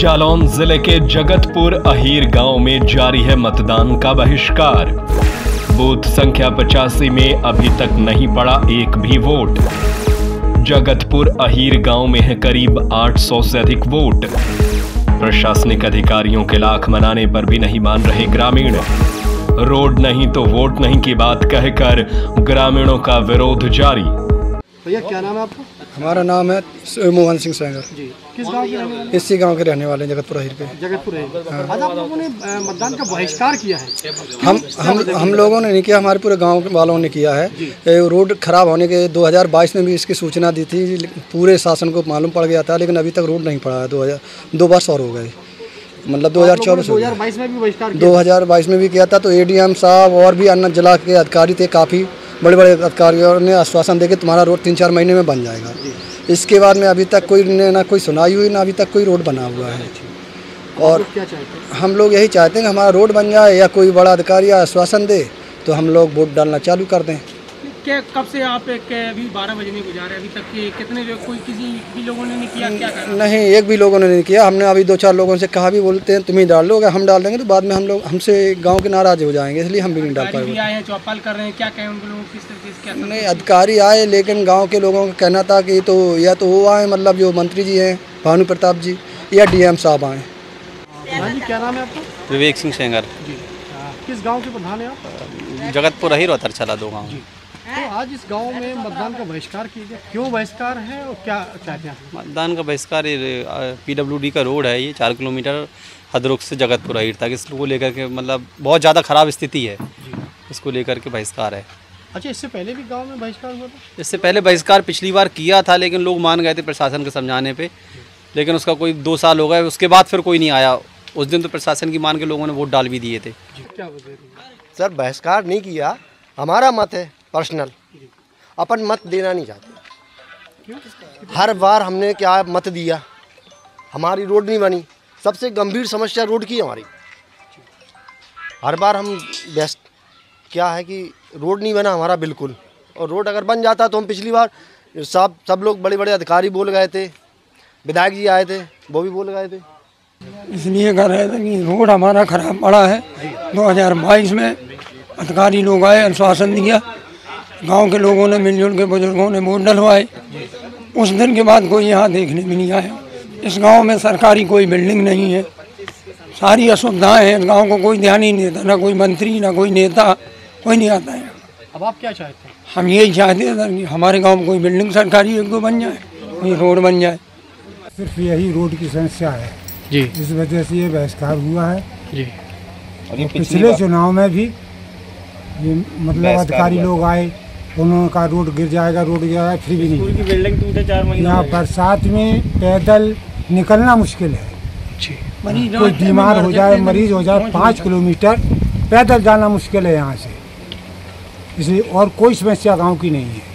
जालौन जिले के जगतपुर अहीर गांव में जारी है मतदान का बहिष्कार। बूथ संख्या 85 में अभी तक नहीं पड़ा एक भी वोट। जगतपुर अहीर गांव में है करीब 800 से अधिक वोट। प्रशासनिक अधिकारियों के लाख मनाने पर भी नहीं मान रहे ग्रामीण। रोड नहीं तो वोट नहीं की बात कहकर ग्रामीणों का विरोध जारी। भैया क्या नाम है आपका? हमारा नाम है मोहन सिंह सैंगर जी। किस गांव के रहने वाले? इसी गांव के रहने वाले हैं, जगतपुर अहीर के। जगतपुर अहीर। आज आप लोगों ने मतदान का बहिष्कार किया है? हम लोगों ने नहीं किया, हमारे पूरे गांव वालों ने किया है। रोड खराब होने के 2022 में भी इसकी सूचना दी थी, पूरे शासन को मालूम पड़ गया था, लेकिन अभी तक रोड नहीं पड़ा है। 2 वर्ष और हो गए, मतलब 2024 2022 में भी किया था। तो ADM साहब और भी अन्य जिला के अधिकारी थे, काफ़ी बड़े बड़े अधिकारियों ने आश्वासन देके तुम्हारा रोड 3-4 महीने में बन जाएगा। इसके बाद में अभी तक कोई ना कोई सुनाई हुई, ना अभी तक कोई रोड बना हुआ है। और हम लोग यही चाहते हैं कि हमारा रोड बन जाए या कोई बड़ा अधिकारी आश्वासन दे तो हम लोग वोट डालना चालू कर दें। क्या कब से आप अभी 12 बजे गुजारे, अभी तक के कितने जो कोई किसी भी लोगों ने नहीं किया? क्या नहीं, एक भी लोगों ने नहीं किया। हमने अभी 2-4 लोगों से कहा भी, बोलते हैं तुम ही डाल लो, अगर हम डाल देंगे तो बाद में हम लोग हमसे गांव के नाराज हो जाएंगे, इसलिए हम भी नहीं डाल पाएंगे। आए हैं, चौपाल कर रहे हैं, क्या कहें उन लोगों को? किस तरीके से नहीं अधिकारी आए, लेकिन गाँव के लोगों का कहना था कि तो या तो वो आए, मतलब जो मंत्री जी हैं भानु प्रताप जी, या DM साहब आए। क्या नाम है आपका? विवेक सिंह सेंगर। किस गाँव के प्रधान है आप? जगतपुर अहीर और तरछला, 2 गाँव। तो आज इस गांव में मतदान का बहिष्कार किया गया, क्यों बहिष्कार है और क्या चाहते हैं? मतदान का बहिष्कार PWD का रोड है, ये 4 किलोमीटर हद्रुक से जगतपुर अहीर तक, इसको लेकर के मतलब बहुत ज़्यादा खराब स्थिति है, इसको लेकर के बहिष्कार है। अच्छा, इससे पहले भी गांव में बहिष्कार हुआ था? इससे पहले बहिष्कार पिछली बार किया था, लेकिन लोग मान गए थे प्रशासन के समझाने पर, लेकिन उसका कोई 2 साल हो गए, उसके बाद फिर कोई नहीं आया। उस दिन तो प्रशासन की मान के लोगों ने वोट डाल भी दिए थे। क्या सर, बहिष्कार नहीं किया, हमारा मत है पर्सनल, अपन मत देना नहीं चाहते। हर बार हमने क्या मत दिया, हमारी रोड नहीं बनी। सबसे गंभीर समस्या रोड की हमारी, हर बार हम बेस्ट क्या है कि रोड नहीं बना हमारा बिल्कुल। और रोड अगर बन जाता तो हम पिछली बार सब लोग बड़े बड़े अधिकारी बोल गए थे, विधायक जी आए थे, वो भी बोल गए थे। इसलिए कह रहे थे कि रोड हमारा खराब पड़ा है। 2022 में अधिकारी लोग आए, आश्वासन दिया, गांव के लोगों ने मिलजुल के बुजुर्गों ने वोट डलवाए। उस दिन के बाद कोई यहाँ देखने भी नहीं आया। इस गांव में सरकारी कोई बिल्डिंग नहीं है, सारी असुविधाएं हैं, गांव को कोई ध्यान ही नहीं देता, ना कोई मंत्री ना कोई नेता, कोई नहीं आता है। अब आप क्या चाहते हैं? हम यही चाहते हैं कि हमारे गाँव में कोई बिल्डिंग सरकारी एक दो बन जाए, कोई रोड बन जाए। सिर्फ यही रोड की समस्या है जी, इस वजह से ये बहिष्कार हुआ है जी। और पिछले चुनाव में भी मतलब अधिकारी लोग आए, उन्होंने कहा रोड गिर जाएगा, रोड गिर जाएगा, फिर भी नहीं। बिल्डिंग टूटे 4 महीने। यहाँ बरसात में पैदल निकलना मुश्किल है, कोई बीमार हो जाए, मरीज हो जाए, 5 किलोमीटर पैदल जाना मुश्किल है यहाँ से। इसलिए और कोई समस्या गांव की नहीं है।